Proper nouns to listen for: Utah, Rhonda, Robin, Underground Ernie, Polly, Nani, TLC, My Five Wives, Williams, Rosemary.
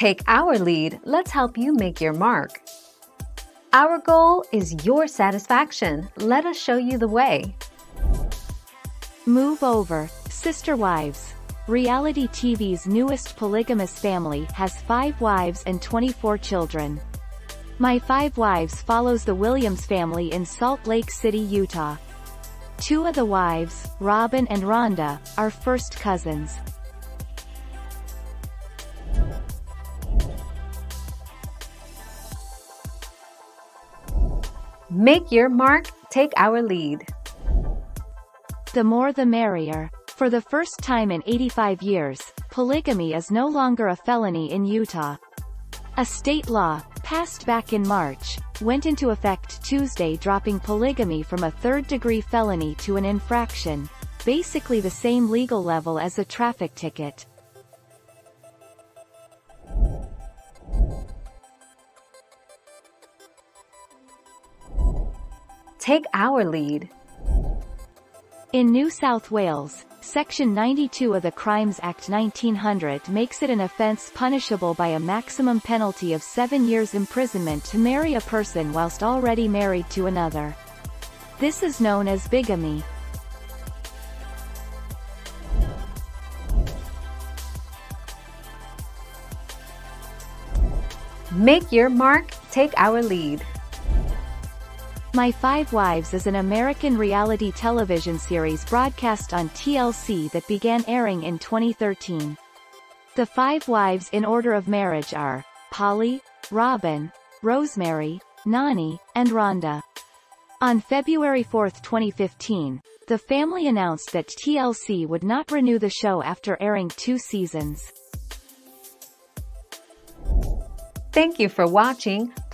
Take our lead, let's help you make your mark. Our goal is your satisfaction. Let us show you the way. Move over, sister wives. Reality TV's newest polygamous family has 5 wives and 24 children. My Five Wives follows the Williams family in Salt Lake City, Utah. 2 of the wives, Robin and Rhonda, are first cousins. Make your mark, take our lead. The more the merrier. For the first time in 85 years, polygamy is no longer a felony in Utah. A state law, passed back in March, went into effect Tuesday, dropping polygamy from a third-degree felony to an infraction, basically the same legal level as a traffic ticket. Take our lead. In New South Wales, Section 92 of the Crimes Act 1900 makes it an offence punishable by a maximum penalty of 7 years imprisonment to marry a person whilst already married to another. This is known as bigamy. Make your mark, take our lead. My Five Wives is an American reality television series broadcast on TLC that began airing in 2013. The 5 wives in order of marriage are Polly, Robin, Rosemary, Nani, and Rhonda. On February 4, 2015, the family announced that TLC would not renew the show after airing 2 seasons. Thank you for watching.